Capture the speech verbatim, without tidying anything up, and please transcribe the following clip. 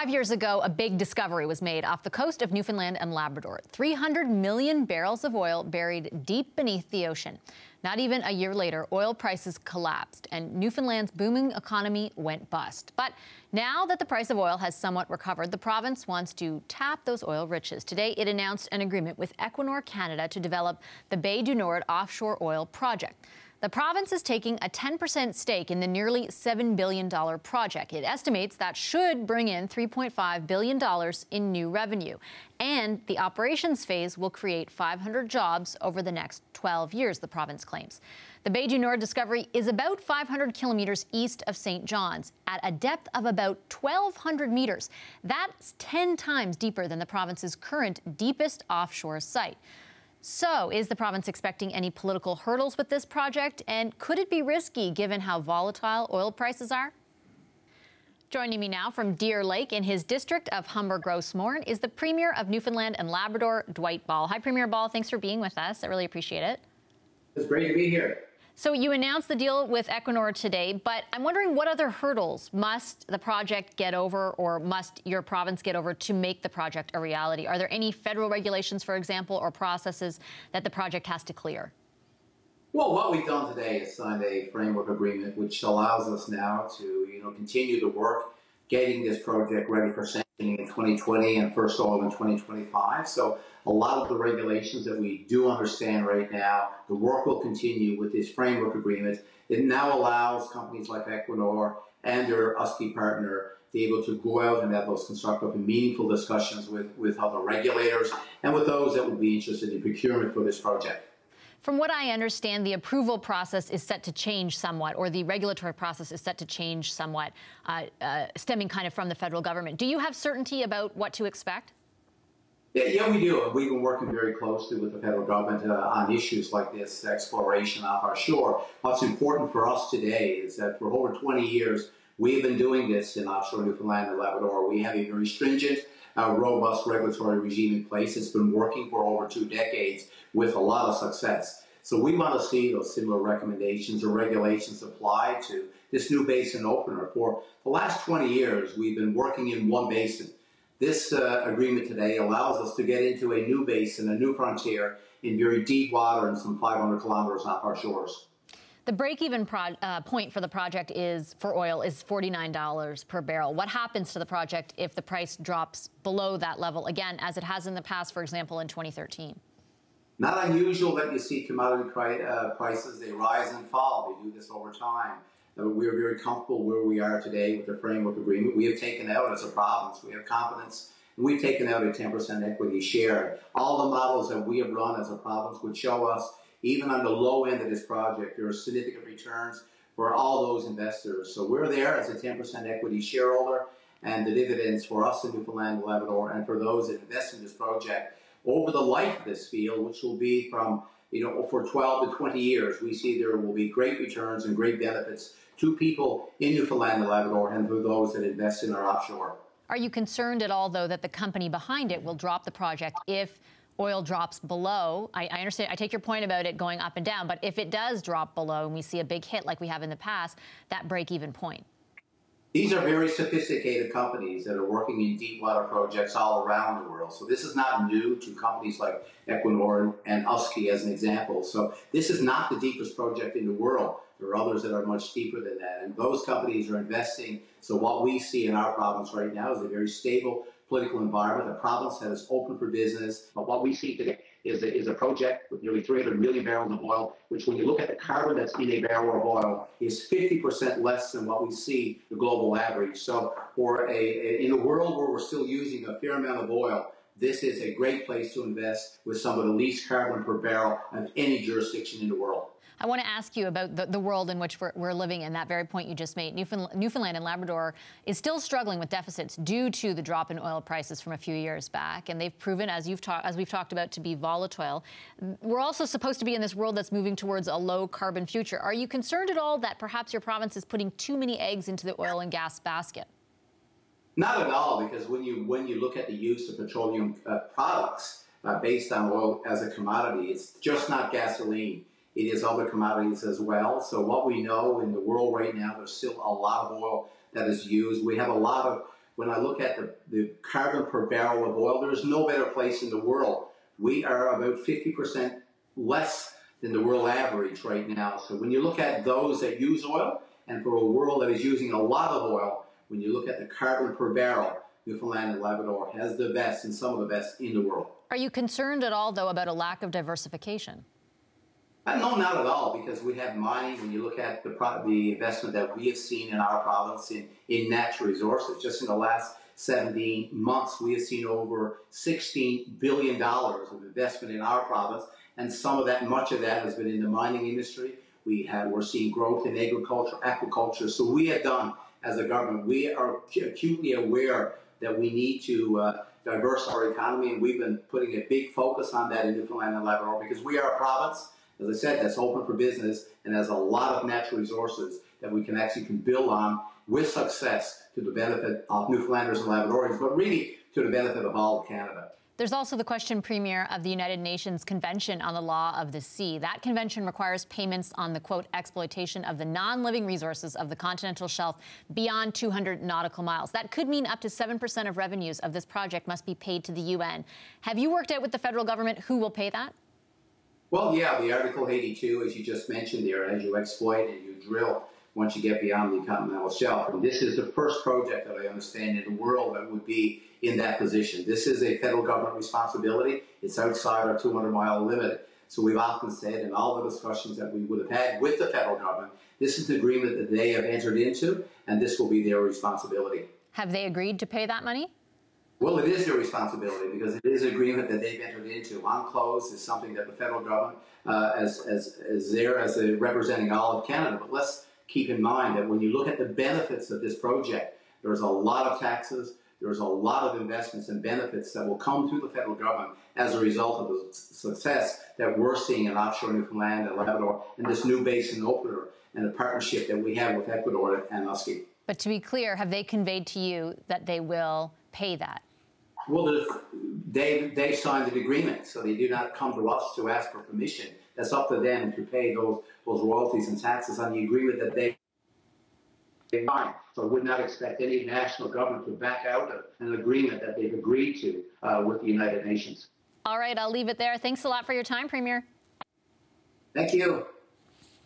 Five years ago, a big discovery was made off the coast of Newfoundland and Labrador. three hundred million barrels of oil buried deep beneath the ocean. Not even a year later, oil prices collapsed and Newfoundland's booming economy went bust. But now that the price of oil has somewhat recovered, the province wants to tap those oil riches. Today, it announced an agreement with Equinor Canada to develop the Bay du Nord offshore oil project. The province is taking a ten percent stake in the nearly seven billion dollar project. It estimates that should bring in three point five billion dollars in new revenue. And the operations phase will create five hundred jobs over the next twelve years, the province claims. The Bay du Nord discovery is about five hundred kilometers east of Saint John's, at a depth of about twelve hundred meters. That's ten times deeper than the province's current deepest offshore site. So, is the province expecting any political hurdles with this project, and could it be risky given how volatile oil prices are? Joining me now from Deer Lake in his district of Humber-Grossmorne is the Premier of Newfoundland and Labrador, Dwight Ball. Hi, Premier Ball. Thanks for being with us. I really appreciate it. It's great to be here. So, you announced the deal with Equinor today, but I'm wondering what other hurdles must the project get over, or must your province get over, to make the project a reality? Are there any federal regulations, for example, or processes that the project has to clear? Well, what we've done today is signed a framework agreement which allows us now to, you know, continue the work getting this project ready for sanctioning in twenty twenty and first oil in twenty twenty-five. So, a lot of the regulations that we do understand right now, the work will continue with this framework agreement. It now allows companies like Equinor and their Husky partner to be able to go out and have those constructive and meaningful discussions with, with other regulators and with those that would be interested in procurement for this project. From what I understand, the approval process is set to change somewhat, or the regulatory process is set to change somewhat, uh, uh, stemming kind of from the federal government. Do you have certainty about what to expect? Yeah, yeah, we do. We've been working very closely with the federal government uh, on issues like this exploration off our shore. What's important for us today is that for over twenty years, we've been doing this in offshore Newfoundland and Labrador. We have a very stringent, uh, robust regulatory regime in place. It's been working for over two decades with a lot of success. So we want to see those similar recommendations or regulations apply to this new basin opener. For the last twenty years, we've been working in one basin. This uh, agreement today allows us to get into a new basin, a new frontier, in very deep water and some five hundred kilometers off our shores. The break-even pro uh, point for the project is, for oil, is forty-nine dollars per barrel. What happens to the project if the price drops below that level, again, as it has in the past, for example, in twenty thirteen? Not unusual that you see commodity uh, prices, they rise and fall. They do this over time. Uh, we are very comfortable where we are today with the framework agreement. We have taken out, as a province, we have confidence, and we've taken out a ten percent equity share. All the models that we have run as a province would show us, even on the low end of this project, there are significant returns for all those investors. So we're there as a ten percent equity shareholder, and the dividends for us in Newfoundland and Labrador, and for those that invest in this project over the life of this field, which will be from, you know, for twelve to twenty years, we see there will be great returns and great benefits to people in Newfoundland and Labrador and to those that invest in our offshore. Are you concerned at all, though, that the company behind it will drop the project if oil drops below? I, I understand, I take your point about it going up and down, but if it does drop below and we see a big hit like we have in the past, that break-even point. These are very sophisticated companies that are working in deep water projects all around the world. So this is not new to companies like Equinor and Husky, as an example. So this is not the deepest project in the world. There are others that are much deeper than that. And those companies are investing. So what we see in our province right now is a very stable political environment, a province that is open for business. But what we see today is a, is a project with nearly three hundred million barrels of oil, which, when you look at the carbon that's in a barrel of oil, is fifty percent less than what we see the global average. So for a, a, in a world where we're still using a fair amount of oil, this is a great place to invest, with some of the least carbon per barrel of any jurisdiction in the world. I want to ask you about the, the world in which we're, we're living in, that very point you just made. Newfoundland, Newfoundland and Labrador is still struggling with deficits due to the drop in oil prices from a few years back, and they've proven, as, you've as we've talked about, to be volatile. We're also supposed to be in this world that's moving towards a low-carbon future. Are you concerned at all that perhaps your province is putting too many eggs into the oil and gas basket? Not at all, because when you, when you look at the use of petroleum uh, products uh, based on oil as a commodity, it's just not gasoline. It is other commodities as well. So what we know in the world right now, there's still a lot of oil that is used. We have a lot of when I look at the, the carbon per barrel of oil, there is no better place in the world. We are about fifty percent less than the world average right now. So when you look at those that use oil, and for a world that is using a lot of oil, when you look at the carbon per barrel, Newfoundland and Labrador has the best and some of the best in the world. Are you concerned at all, though, about a lack of diversification? Uh, no, not at all, because we have mining. When you look at the, pro the investment that we have seen in our province in, in natural resources, just in the last seventeen months, we have seen over sixteen billion dollars of investment in our province, and some of that, much of that, has been in the mining industry. We have, we're seeing growth in agriculture, aquaculture. So we have done, as a government, we are acutely aware that we need to uh, diversify our economy, and we've been putting a big focus on that in Newfoundland and Labrador, because we are a province, as I said, that's open for business and has a lot of natural resources that we can actually can build on with success to the benefit of Newfoundlanders and Labradorians, but really to the benefit of all of Canada. There's also the question, Premier, of the United Nations Convention on the Law of the Sea. That convention requires payments on the, quote, exploitation of the non-living resources of the continental shelf beyond two hundred nautical miles. That could mean up to seven percent of revenues of this project must be paid to the U N. Have you worked out with the federal government who will pay that? Well, yeah, the Article eighty-two, as you just mentioned there, as you exploit and you drill once you get beyond the continental shelf. And this is the first project that I understand in the world that would be in that position. This is a federal government responsibility. It's outside our two hundred mile limit. So we've often said in all the discussions that we would have had with the federal government, this is the agreement that they have entered into, and this will be their responsibility. Have they agreed to pay that money? Well, it is their responsibility, because it is an agreement that they've entered into. UNCLOS is something that the federal government uh, as, as, as there as a representing all of Canada. But let's keep in mind that when you look at the benefits of this project, there's a lot of taxes, there's a lot of investments and benefits that will come to the federal government as a result of the success that we're seeing in offshore Newfoundland and Labrador and this new basin opener and the partnership that we have with Equinor and Husky. But to be clear, have they conveyed to you that they will pay that? Well, they, they signed an agreement, so they do not come to us to ask for permission. That's up to them to pay those, those royalties and taxes on the agreement that they signed. So I would not expect any national government to back out of an agreement that they've agreed to uh, with the United Nations. All right, I'll leave it there. Thanks a lot for your time, Premier. Thank you.